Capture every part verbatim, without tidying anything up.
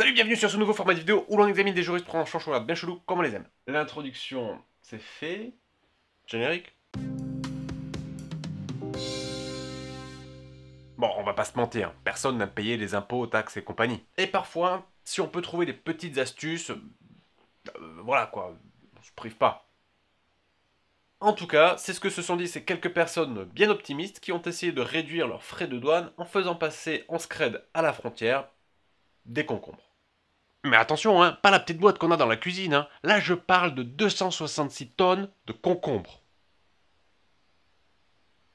Salut, bienvenue sur ce nouveau format de vidéo où l'on examine des jurisprudences chanchouillardes bien chelou comme on les aime. L'introduction, c'est fait. Générique. Bon, on va pas se mentir, personne n'a payé les impôts, taxes et compagnie. Et parfois, si on peut trouver des petites astuces, euh, voilà quoi, on se prive pas. En tout cas, c'est ce que se sont dit ces quelques personnes bien optimistes qui ont essayé de réduire leurs frais de douane en faisant passer en scred à la frontière des concombres. Mais attention, hein, pas la petite boîte qu'on a dans la cuisine, hein. Là je parle de deux cent soixante-six tonnes de concombres.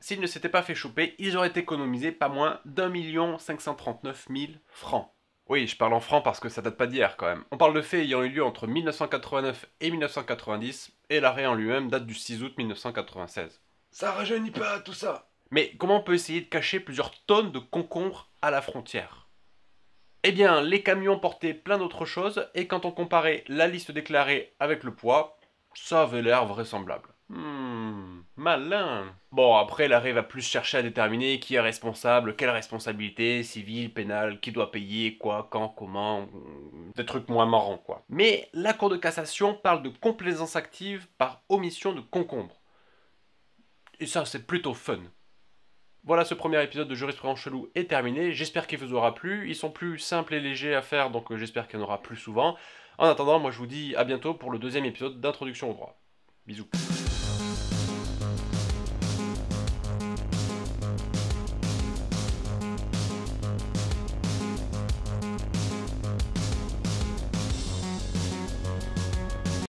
S'ils ne s'étaient pas fait choper, ils auraient économisé pas moins d'un million cinq cent trente-neuf mille francs. Oui, je parle en francs parce que ça date pas d'hier quand même. On parle de faits ayant eu lieu entre mille neuf cent quatre-vingt-neuf et mille neuf cent quatre-vingt-dix, et l'arrêt en lui-même date du six août mille neuf cent quatre-vingt-seize. Ça rajeunit pas tout ça. Mais comment on peut essayer de cacher plusieurs tonnes de concombres à la frontière? Eh bien, les camions portaient plein d'autres choses, et quand on comparait la liste déclarée avec le poids, ça avait l'air vraisemblable. Hmm, malin. Bon, après, l'arrêt va plus chercher à déterminer qui est responsable, quelle responsabilité, civile, pénale, qui doit payer, quoi, quand, comment, des trucs moins marrants, quoi. Mais la Cour de cassation parle de complaisance active par omission de concombre. Et ça, c'est plutôt fun. Voilà, ce premier épisode de Jurisprudence Cheloue est terminé. J'espère qu'il vous aura plu. Ils sont plus simples et légers à faire, donc j'espère qu'il y en aura plus souvent. En attendant, moi, je vous dis à bientôt pour le deuxième épisode d'Introduction au droit. Bisous.